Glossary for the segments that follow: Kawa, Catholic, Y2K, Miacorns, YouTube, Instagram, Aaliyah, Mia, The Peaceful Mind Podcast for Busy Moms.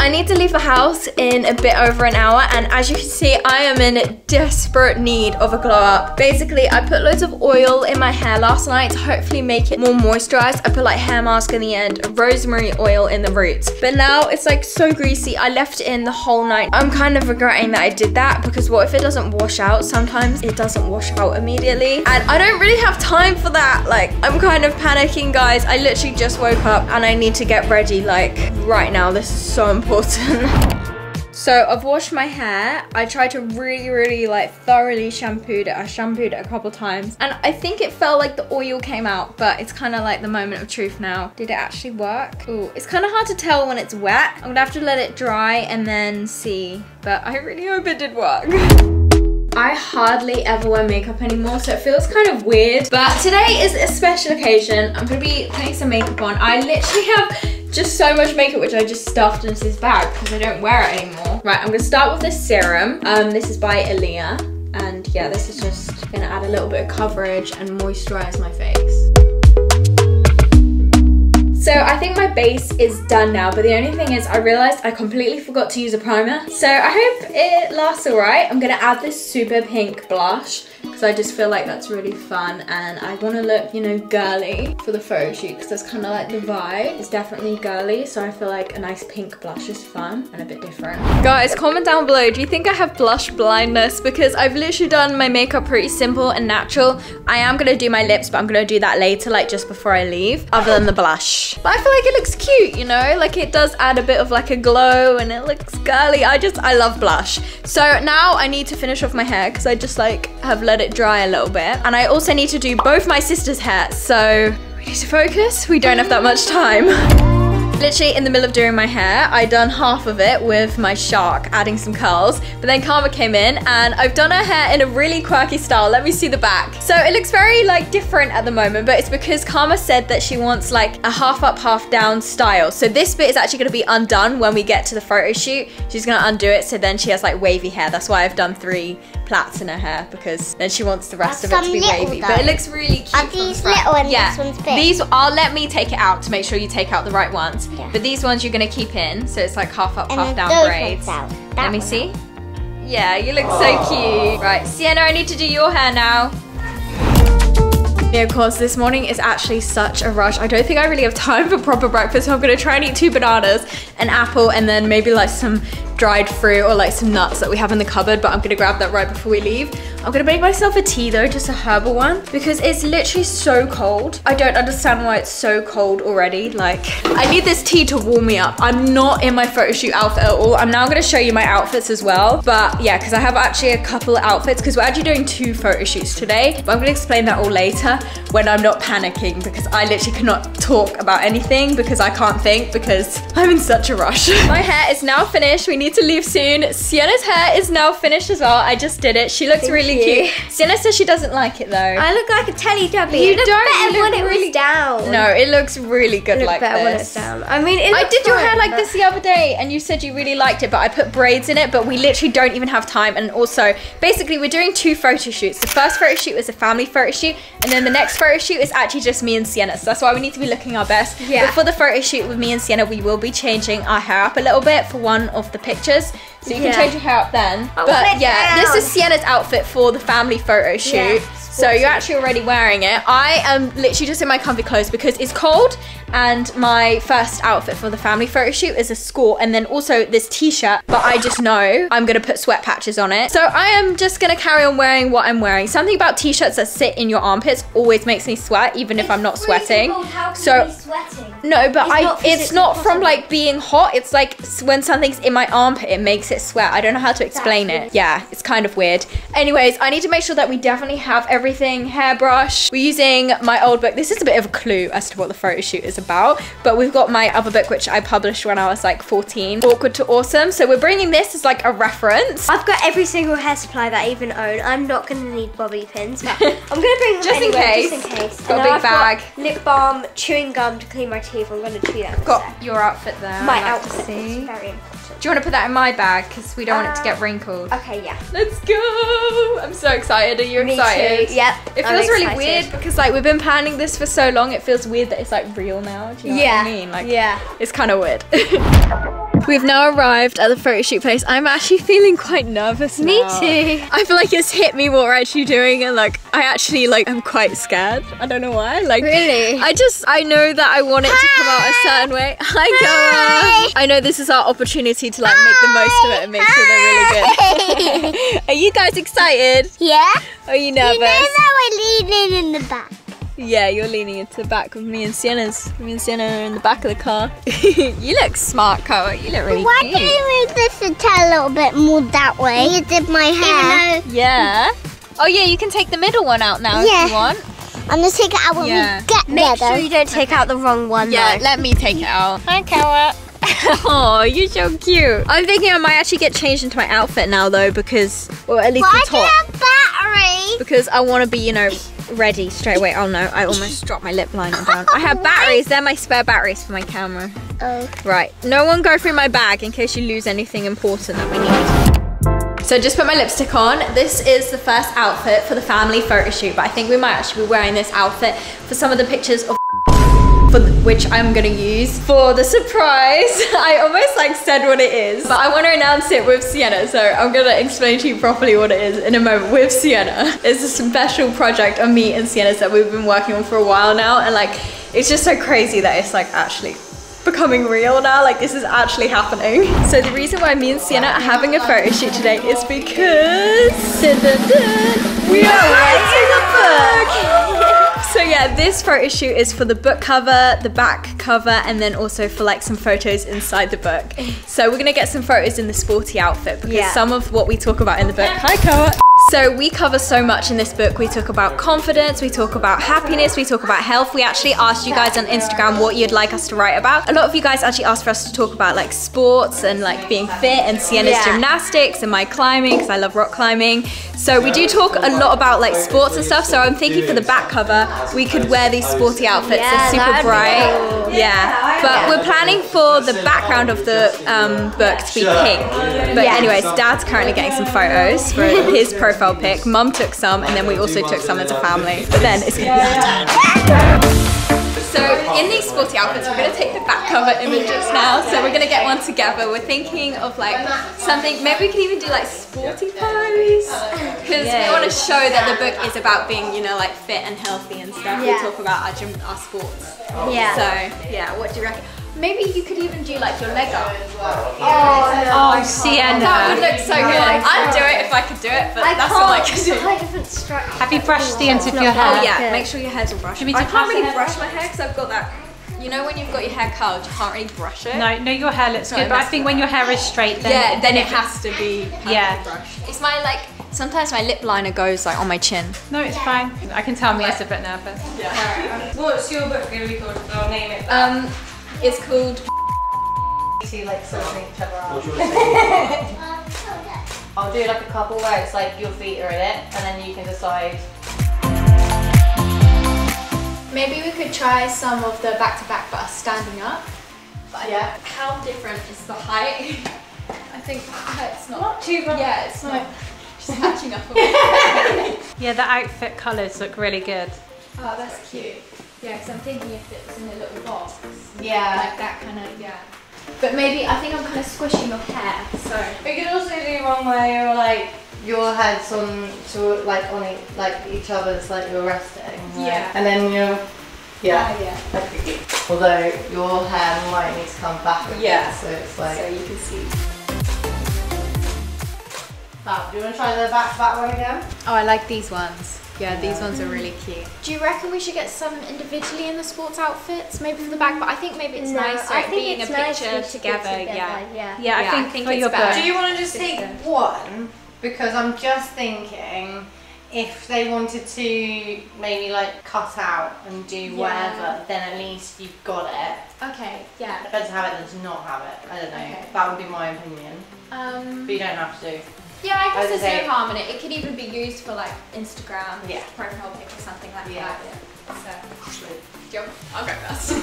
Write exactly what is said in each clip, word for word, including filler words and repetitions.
I need to leave the house in a bit over an hour, and as you can see, I am in desperate need of a glow up. Basically, I put loads of oil in my hair last night to hopefully make it more moisturized. I put like hair mask in the end, rosemary oil in the roots. But now it's like so greasy. I left it in the whole night. I'm kind of regretting that I did that, because what if it doesn't wash out? Sometimes it doesn't wash out immediately. And I don't really have time for that. Like, I'm kind of panicking, guys. I literally just woke up and I need to get ready like right now. This is so important. So I've washed my hair. I tried to really, really like thoroughly shampooed it. I shampooed it a couple times, and I think it felt like the oil came out, but it's kind of like the moment of truth now. Did it actually work? Ooh, it's kind of hard to tell when it's wet. I'm gonna have to let it dry and then see, but I really hope it did work. I hardly ever wear makeup anymore, so it feels kind of weird, but today is a special occasion. I'm gonna be putting some makeup on. I literally have just so much makeup, which I just stuffed into this bag because I don't wear it anymore. Right, I'm gonna start with this serum. Um, this is by Aaliyah, and yeah, this is just gonna add a little bit of coverage and moisturize my face. So I think my base is done now, but the only thing is I realized I completely forgot to use a primer. So I hope it lasts all right. I'm gonna add this super pink blush because I just feel like that's really fun, and I wanna look, you know, girly for the photo shoot because that's kind of like the vibe. It's definitely girly, so I feel like a nice pink blush is fun and a bit different. Guys, comment down below, do you think I have blush blindness? Because I've literally done my makeup pretty simple and natural. I am gonna do my lips, but I'm gonna do that later, like just before I leave, other than the blush. But I feel like it looks cute, you know? Like it does add a bit of like a glow and it looks girly. I just, I love blush. So now I need to finish off my hair because I just like have let it dry a little bit. And I also need to do both my sister's hair. So we need to focus. We don't have that much time. Literally in the middle of doing my hair, I done half of it with my shark, adding some curls, but then Kawa came in and I've done her hair in a really quirky style. Let me see the back. So it looks very like different at the moment, but it's because Kawa said that she wants like a half up, half down style. So this bit is actually gonna be undone when we get to the photo shoot. She's gonna undo it, so then she has like wavy hair. That's why I've done three plaits in her hair, because then she wants the rest That's of it to be wavy. Though. But it looks really cute. Are these little and yeah. This one's big? These, I'll let me take it out to make sure you take out the right ones. Yeah. But these ones you're gonna keep in, so it's like half up, and half down braids. Let me see. Out. Yeah, you look oh. so cute. Right, Sienna, I need to do your hair now. Miacorns, this morning is actually such a rush. I don't think I really have time for proper breakfast, so I'm gonna try and eat two bananas, an apple, and then maybe like some dried fruit or like some nuts that we have in the cupboard, but I'm gonna grab that right before we leave. I'm gonna make myself a tea though, just a herbal one, because it's literally so cold. I don't understand why it's so cold already. Like, I need this tea to warm me up. I'm not in my photo shoot outfit at all. I'm now gonna show you my outfits as well, but yeah, because I have actually a couple of outfits, because we're actually doing two photo shoots today, but I'm gonna explain that all later when I'm not panicking, because I literally cannot talk about anything because I can't think because I'm in such a rush. My hair is now finished. We need to leave soon. Sienna's hair is now finished as well. I just did it. She looks Thank really you. Cute. Sienna says she doesn't like it though. I look like a Teletubby. You, you look don't better look when really... it was down. No, it looks really good like better this. When it's down. I mean, it I did fine, your hair like but... this the other day, and you said you really liked it, but I put braids in it, but we literally don't even have time. And also, basically, we're doing two photo shoots. The first photo shoot was a family photo shoot, and then the The next photo shoot is actually just me and Sienna, so that's why we need to be looking our best. Yeah. But for the photo shoot with me and Sienna, we will be changing our hair up a little bit for one of the pictures. So you yeah. can change your hair up then. I'll but yeah, down. This is Sienna's outfit for the family photo shoot. Yeah, so you're actually already wearing it. I am literally just in my comfy clothes because it's cold, and my first outfit for the family photo shoot is a skirt and then also this t-shirt, but I just know I'm gonna put sweat patches on it. So I am just gonna carry on wearing what I'm wearing. Something about t-shirts that sit in your armpits always makes me sweat, even if it's I'm not sweating. Cold. How can so, you be sweating? No, but it's I not it's not possible. From like being hot, it's like when something's in my armpit, it makes it sweat. I don't know how to explain That's it. Weird. Yeah, it's kind of weird. Anyways, I need to make sure that we definitely have everything. Hairbrush. We're using my old book. This is a bit of a clue as to what the photo shoot is about, but we've got my other book, which I published when I was like fourteen, Awkward to Awesome. So we're bringing this as like a reference. I've got every single hair supply that I even own. I'm not gonna need bobby pins, but I'm gonna bring them just anyway, in case. Just in case. Got and a big bag. Got lip balm, chewing gum to clean my teeth. I'm gonna chew that. Got there. Your outfit there. My I'd outfit. Like to see. Is very important. Do you want to put that in my bag? Because we don't uh, want it to get wrinkled. Okay, yeah. Let's go. I'm so excited. Are you Me excited? Too. Yep. It feels I'm really excited. Weird because like we've been planning this for so long. It feels weird that it's like real now. Do you know yeah. what I mean? Like, yeah. It's kind of weird. We've now arrived at the photo shoot place. I'm actually feeling quite nervous now. Me too. I feel like it's hit me what we're actually doing, and like I actually like I'm quite scared. I don't know why. Like really? I just I know that I want it Hi. to come out a certain way. Hi, Kawa. I know this is our opportunity to like Hi. make the most of it and make Hi. sure they're really good. Are you guys excited? Yeah. Are you nervous? You know that we're leaning in the back. Yeah, you're leaning into the back with me and Sienna's. Me and Sienna are in the back of the car. You look smart, Kawa. You look really Why cute. Why don't you move this a little bit more that way? You did my hair. Yeah. Oh yeah, you can take the middle one out now yeah. if you want. I'm gonna take it out when yeah. we get Make there. Make sure though. you don't take okay. out the wrong one. Yeah, though. let me take it out. Hi, Kawa. Oh, you're so cute. I'm thinking I might actually get changed into my outfit now though, because, or at least Why the top. Why do you have battery? Because I want to be, you know, ready straight away. Oh no, I almost dropped my lip liner down. I have batteries, they're my spare batteries for my camera. Oh. Right, no one go through my bag in case you lose anything important that we need. So I just put my lipstick on. This is the first outfit for the family photo shoot, but I think we might actually be wearing this outfit for some of the pictures of For the, which I'm gonna use for the surprise. I almost like said what it is, but I want to announce it with Sienna, so I'm gonna explain to you properly what it is in a moment with Sienna. It's a special project of me and Sienna's that we've been working on for a while now, and like it's just so crazy that it's like actually becoming real now, like this is actually happening. So the reason why me and Sienna are having a photo shoot today is because dun, dun, dun, we are writing a book! So yeah, this photo shoot is for the book cover, the back cover, and then also for like some photos inside the book. So we're gonna get some photos in the sporty outfit because yeah. some of what we talk about in the book, hi Kawa. So we cover so much in this book. We talk about confidence, we talk about happiness, we talk about health. We actually asked you guys on Instagram what you'd like us to write about. A lot of you guys actually asked for us to talk about like sports and like being fit and Sienna's yeah. gymnastics and my climbing, because I love rock climbing. So we do talk a lot about like sports and stuff. So I'm thinking for the back cover, we could wear these sporty outfits. Yeah, they're super bright. Cool. Yeah, but we're planning for the background of the um, book to be pink. But yeah. anyways, Dad's currently getting some photos for his profile pick. Mum took some, and then we also took some as a family. But then it's gonna be So in these sporty outfits, we're gonna take the back cover images now. So we're gonna get one together. We're thinking of like something. Maybe we can even do like sporty pose, because yeah. we want to show that the book is about being, you know, like fit and healthy and stuff. Yeah. We talk about our gym, our sports. Yeah. So yeah, what do you reckon? Maybe you could even do like your leg up. Oh, oh Sienna. That would look so good. No, I'd do it if I could do it, but I that's all I can do. I Have you brushed the ends of your hair? Oh yeah, okay. Make sure your hair's all brushed. I can't really brush my hair because I've got that, you know when you've got your hair curled, you can't really brush it. No, no, your hair looks no, good, but I think when your hair is straight, then yeah, then it, it has to be yeah. brushed. It's my like, sometimes my lip liner goes like on my chin. No, it's yeah. fine. I can tell me it's a bit nervous. Yeah. Right. What's your book going to be called? I'll name it. Um. It's called to like sorting each other out. I'll do like a couple where it's like your feet are in it and then you can decide. Maybe we could try some of the back to back but are standing up. But yeah. How different is the height? I think it's not, not too bad. Yeah, it's not just matching up a bit. Yeah, the outfit colours look really good. Oh, that's cute. Yeah, because I'm thinking if it was in a little box. Yeah. Like that kind of, yeah. But maybe, I think I'm kind of squishing your hair, so. We could also do one where you're like, your head's on, to, like, on e like each other's, like you're resting. Right? Yeah. And then you're, yeah. Uh, yeah. Okay. Although your hair might need to come back a bit, yeah. so it's like. So you can see. Fab, do you want to try the back back one again? Oh, I like these ones. Yeah, these ones are really cute. Do you reckon we should get some individually in the sports outfits? Maybe for the back, but I think maybe it's no, nicer I think being it's a nice picture together. together. Yeah. Yeah. yeah, yeah, I think, I think it's your better. Do you want to just take one? Because I'm just thinking if they wanted to maybe like cut out and do yeah. whatever, then at least you've got it. Okay, yeah. Better to have it than to not have it. I don't know. Okay. That would be my opinion. Um, but you don't have to. Yeah, I guess there's say, no harm in it. It could even be used for like Instagram, yeah. profile pic or something like yeah. that. Yeah. So, yep, I'll go first.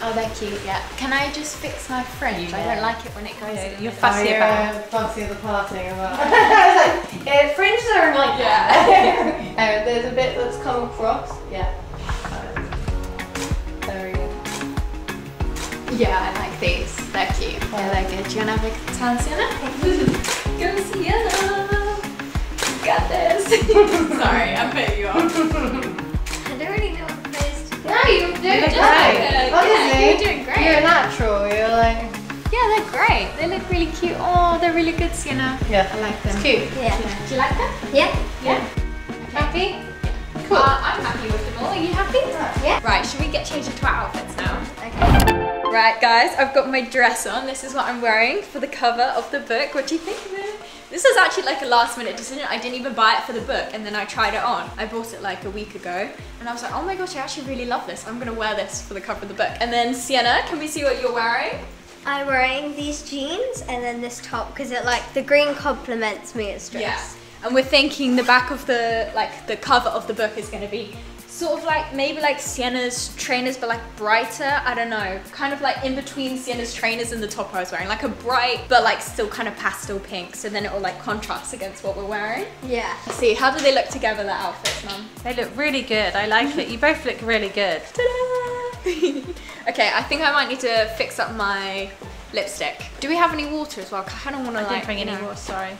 Oh, they're cute, yeah. Can I just fix my fringe? Yeah. I don't like it when it goes yeah, in. You're fussy oh, about it. Fussy the party about it. Yeah, fringes are like yeah. that. There's a bit that's come across. Yeah. There we go. Yeah, I like these. They're cute. I like it. Do you want to have a Tansiana? Go see Anna. You got this. Sorry, I bet you off. I don't really know what this is. No, you're doing great. Right. Honestly, yeah, you're doing great. You're natural. You're like... Yeah, they're great. They look really cute. Oh, they're really good, Sienna. Yeah, I like them. It's cute. Yeah. Yeah. Do you like them? Yeah. Yeah. Okay. Happy? Yeah. Cool. Uh, I'm happy with them all. Are you happy? Yeah. Right, should we get changed into our outfits now? Okay. Right, guys, I've got my dress on. This is what I'm wearing for the cover of the book. What do you think of it? This is actually like a last minute decision. I didn't even buy it for the book and then I tried it on. I bought it like a week ago and I was like, oh my gosh, I actually really love this. I'm gonna wear this for the cover of the book. And then Sienna, can we see what you're wearing? I'm wearing these jeans and then this top because it like the green complements Mia's dress. Yeah. And we're thinking the back of the like the cover of the book is going to be sort of like maybe like Sienna's trainers but like brighter. I don't know, kind of like in between Sienna's trainers and the top I was wearing, like a bright but like still kind of pastel pink, so then it will like contrast against what we're wearing. Yeah. Let's see, how do they look together, the outfits, Mum? They look really good. I like it. You both look really good. Ta-da! Okay, I think I might need to fix up my lipstick. Do we have any water as well? I don't want to. I like, didn't bring any water. Sorry.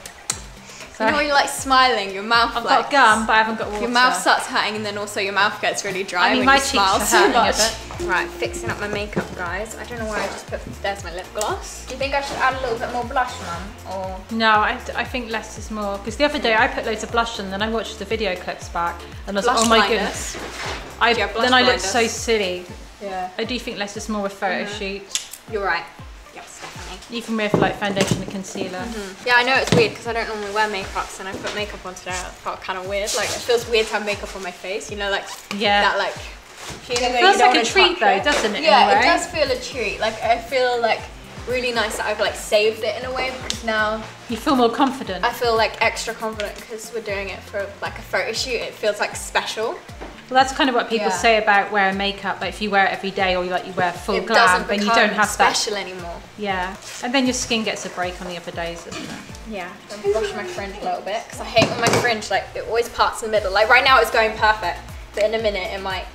Sorry. You know when you're like smiling, your mouth. I've like, got gum, but I haven't got water. Your mouth starts hurting, and then also your mouth gets really dry. I mean, when my you cheeks smile are so much. A bit. Right, fixing up my makeup, guys. I don't know why I just put. There's my lip gloss. Do you think I should add a little bit more blush, Mum? Or no, I, I think less is more. Because the other day I put loads of blush on, then I watched the video clips back, and I was like, oh my goodness. I, yeah, then I look so silly. Yeah. I do think less is more with photo mm-hmm. shoots. You're right. Yes, definitely. Even with like foundation and concealer. Mm-hmm. Yeah, I know it's weird because I don't normally wear makeup, so I put makeup on today. I felt kind of weird. Like it feels weird to have makeup on my face. You know, like yeah. that like. Feeling it feels like a treat though, it. doesn't it? Yeah, it does feel a treat. Like I feel like really nice that I've like saved it in a way because now. You feel more confident. I feel like extra confident because we're doing it for like a photo shoot. It feels like special. Well, that's kind of what people yeah. say about wearing makeup. Like if you wear it every day or like you wear full it glam, then you don't have special that. anymore. Yeah, and then your skin gets a break on the other days, doesn't it? Yeah. I'm gonna brush my fringe a little bit because I hate when my fringe like it always parts in the middle. Like right now it's going perfect, but in a minute it might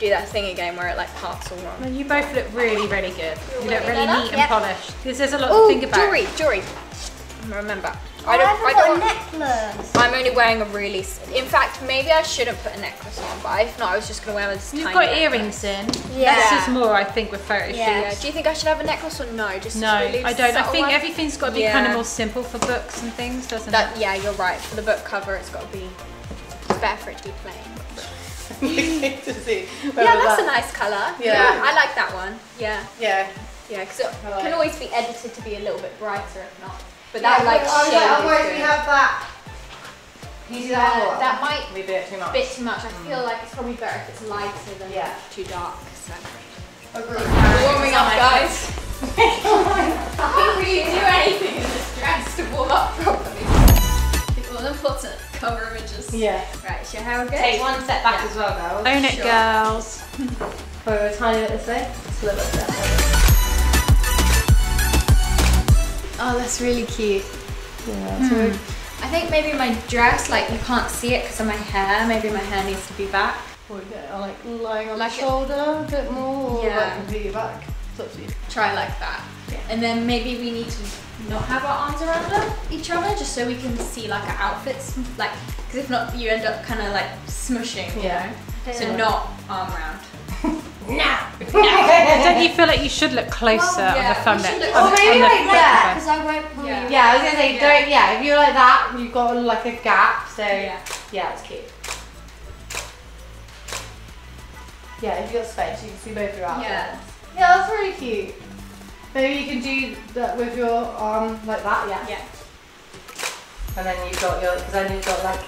do that thing again where it like parts all wrong. Well, you both look really, really good. You're you look really leather. neat and yep. polished. Because there's a lot Ooh, to think about. Jewelry, jewelry. Remember. I, don't, I, I don't, got a necklace. I'm only wearing a really, in fact, maybe I shouldn't put a necklace on, but if not, I was just going to wear this You've tiny You've got necklace. earrings in. Yeah. This is more, I think, with photo yeah. shoots. Do you think I should have a necklace or no? Just no, really I don't. I think one. everything's got to be yeah. kind of more simple for books and things, doesn't that, it? Yeah, you're right. For the book cover, it's got to be, it's better for it to be plain. to see. Yeah, that's that. a nice colour. Yeah. yeah, I like that one. Yeah. Yeah. Yeah, because it like. can always be edited to be a little bit brighter if not. But that yeah, like oh yeah, otherwise we have that. Can you do that yeah, That might be a bit too much. Bit too much. I mm. feel like it's probably better if it's lighter than yeah. too dark. So. Agreed. We're warming up, guys. I can't really do anything in this dress to warm up properly. It's all important. Cover images. Yeah. Right. Show how good. Take one step back yeah. as well, girls. Own it, sure. girls. We're a tiny bit this way. Just a little bit that way. Oh, that's really cute. Yeah, that's mm. I think maybe my dress, like you can't see it because of my hair. Maybe my hair needs to be back. Or yeah, like lying on like the shoulder a bit more, yeah. or like completely back. It's up to you. Try like that. Yeah. And then maybe we need to not have our arms around each other just so we can see like our outfits. Like, because if not, you end up kind of like smushing, you yeah. know? So know. not arm around. No. No. Don't you feel like you should look closer well, yeah, on the thumbnail? Or oh, maybe like that, because I won't pull yeah. you. Yeah, I was gonna say yeah. don't. Yeah, if you're like that, you've got like a gap. So yeah, yeah, it's cute. Yeah, if you've got space, you can see both your arms. Yeah. Yeah, that's really cute. Maybe you can do that with your arm like that. Yeah. Yeah. And then you've got your, because then you've got like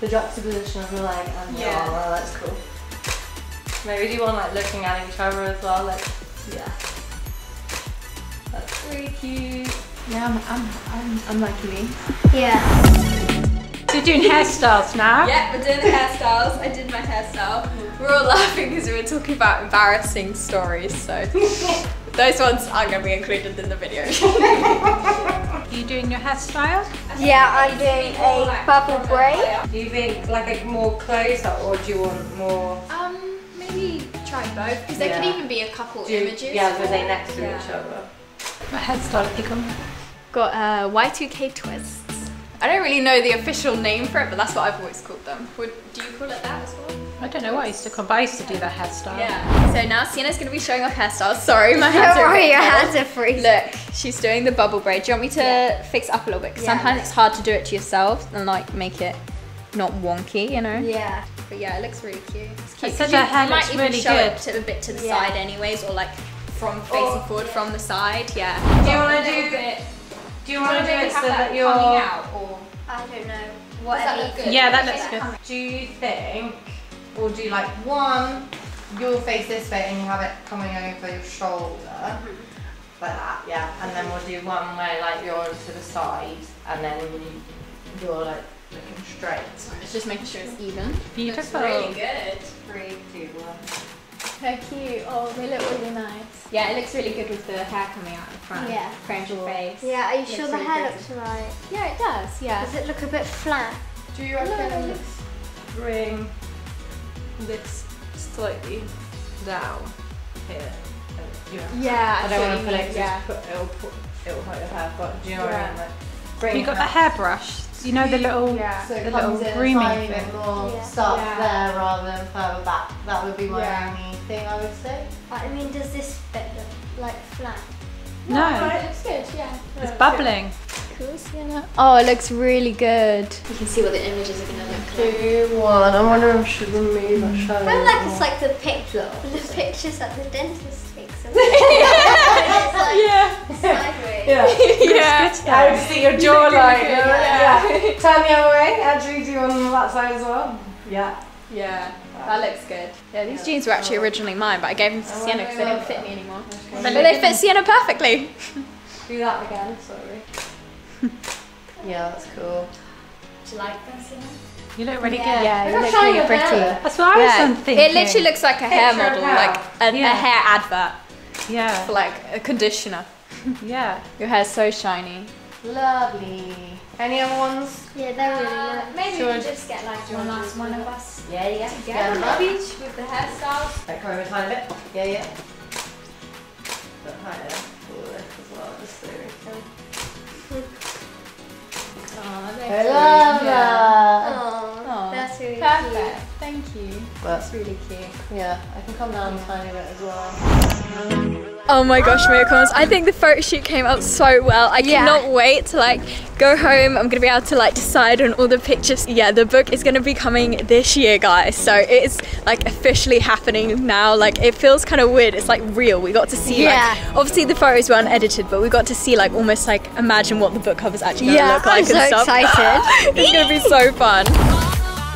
the juxtaposition of your leg and your yeah. arm. Oh, that's cool. Maybe do one like looking at each other as well, like yeah. That's really cute. Yeah, I'm I'm I'm, I'm like me. Yeah. So you're doing hairstyles now? Yeah, we're doing the hairstyles. I did my hairstyle. We're all laughing because we were talking about embarrassing stories, so those ones aren't gonna be included in the video. Are you doing your hairstyle? Yeah, I'm doing a like bubble braid. Do you think like a more closer or do you want more? Um, Maybe try both, because they yeah. could even be a couple Do, images. Yeah, because they're next to yeah. each other. My head started picking. Got uh, Y two K twists. I don't really know the official name for it, but that's what I've always called them. Would, do you call it that as well? I don't know what I used to call, but I used to do that hairstyle. Yeah. So now Sienna's going to be showing off hairstyles. Sorry, my hands are Sorry, your hands are freezing. Look, she's doing the bubble braid. Do you want me to yeah. fix it up a little bit? Because yeah. sometimes it's hard to do it to yourself and like make it not wonky, you know? Yeah. But yeah, it looks really cute. It's cute. Said your hair looks really good. You might even show it a bit to the yeah. side anyways, or like from facing oh, forward yeah. from the side, yeah. Do you want to do it? Do you want to do it so that you're coming out, or I don't know. What that look good? Yeah, that looks good. Do you think we'll do like one? You'll face this way and you have it coming over your shoulder, mm-hmm. like that, yeah. And then we'll do one where like you're to the side, and then you're like looking straight. It's just making sure it's even. Beautiful. Looks really good. Three, two, one. How cute. Oh, they look really nice. Yeah, it looks really good with the hair coming out in front. Yeah. Front your face. Yeah, are you sure the really hair good. looks right? Yeah, it does, yeah. Does it look a bit flat? Do you reckon the spring looks slightly down here? Yeah. yeah I don't want to put it, yeah. put, it'll, put, it'll hurt your hair, but do you know what I mean? Like, you got the hairbrush. You know the little, yeah. so the little grooming thing. Bit more yeah. stuff yeah. there rather than further back. That would be my yeah. only thing I would say. I mean, does this bit look like flat? No. no. It looks good. Yeah. It's no, bubbling. Cool, Sienna. Oh, it looks really good. You can see what the images are going to look like. Two, one. I wonder if should we move our shadow. I feel like it's like the picture, the pictures that the dentist takes. yeah. It's like yeah. sideways. Yeah. yeah. I would see your jawline. You yeah. yeah. yeah. Turn the other way. Andrew, do you want on that side as well? Yeah. Yeah. That looks good. Yeah, these yeah, jeans were actually originally mine, but I gave them to I Sienna because they didn't fit me anymore. Okay. But they fit Sienna perfectly. Do that again. Sorry. yeah, that's cool. Do you like them, Sienna? You look really yeah. good. Yeah, you look really pretty. Hair. That's what I yeah. was thinking. It literally looks like a hair model, like a, yeah. a hair advert. Yeah. For like a conditioner. yeah. Your hair's so shiny. Lovely. Any other ones? Yeah, they're really uh, nice. Maybe George. we can just get like one last one of us. Yeah, yeah. Together on beach with the hairstyles. Like over time a bit. Yeah, yeah. A bit higher for this as well, just so we can. Oh, they're I love that. Oh, that's really Perfect. cute. Perfect. Thank you. But that's really cute. Yeah, I can come down a tiny bit as well. Oh my gosh, Miacorns, I think the photo shoot came out so well. I yeah. cannot wait to like go home. I'm gonna be able to like decide on all the pictures. Yeah, the book is gonna be coming this year, guys. So it's like officially happening now. Like it feels kind of weird. It's like real. We got to see yeah. like, obviously the photos were unedited, but we got to see like almost like imagine what the book cover's actually gonna yeah, look like I'm and so stuff. Excited. It's gonna be so fun.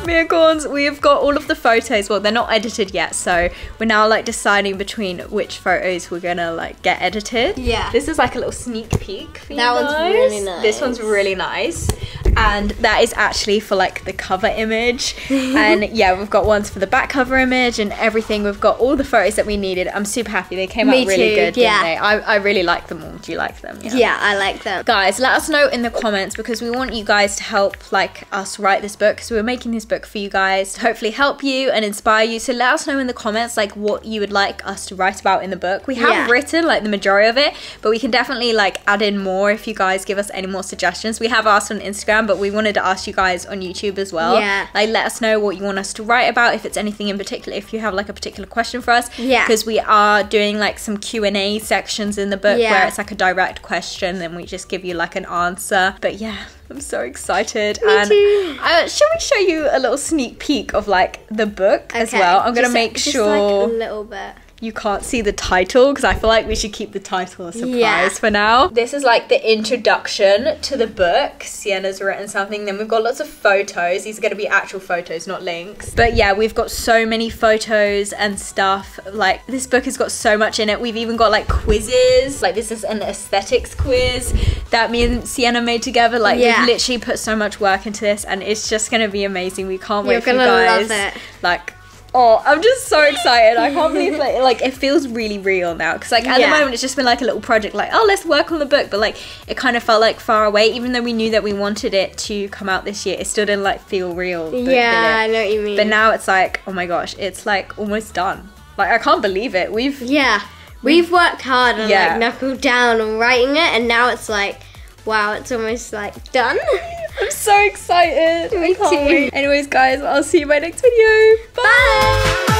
Miacorns, we have got all of the photos. Well, they're not edited yet, so we're now like deciding between which photos we're gonna like get edited. Yeah. This is like a little sneak peek for you guys. That one's really nice. This one's really nice. And that is actually for like the cover image. and yeah, we've got ones for the back cover image and everything. We've got all the photos that we needed. I'm super happy. They came Me out really too, good, yeah. didn't they? I, I really like them all. Do you like them? Yeah. yeah, I like them. Guys, let us know in the comments because we want you guys to help like us write this book. So we're making this book for you guys to hopefully help you and inspire you. So let us know in the comments like what you would like us to write about in the book. We have yeah. written like the majority of it, but we can definitely like add in more if you guys give us any more suggestions. We have asked on Instagram, but we wanted to ask you guys on YouTube as well. Yeah. Like let us know what you want us to write about, if it's anything in particular, if you have like a particular question for us. Yeah. Because we are doing like some Q and A sections in the book yeah. where it's like a direct question and we just give you like an answer. But yeah. I'm so excited. Me and too. Uh, shall we show you a little sneak peek of like the book okay. as well? I'm gonna just make like, sure just like a little bit. You can't see the title because I feel like we should keep the title a surprise yeah. for now. This is like the introduction to the book. Sienna's written something. Then we've got lots of photos. These are going to be actual photos, not links. But yeah, we've got so many photos and stuff. Like this book has got so much in it. We've even got like quizzes. Like this is an aesthetics quiz that me and Sienna made together. Like yeah. we've literally put so much work into this and it's just going to be amazing. We can't You're wait for you guys. You're going to love it. Like, oh, I'm just so excited. I can't believe like, like it feels really real now. Cause like at yeah. the moment it's just been like a little project like, oh, let's work on the book. But like it kind of felt like far away, even though we knew that we wanted it to come out this year, it still didn't like feel real. But, yeah, I know what you mean. But now it's like, oh my gosh, it's like almost done. Like, I can't believe it. We've yeah, we've worked hard and yeah. like knuckled down on writing it, and now it's like, wow, it's almost like done. I'm so excited. Me too. Anyways, guys, I'll see you in my next video. Bye. Bye.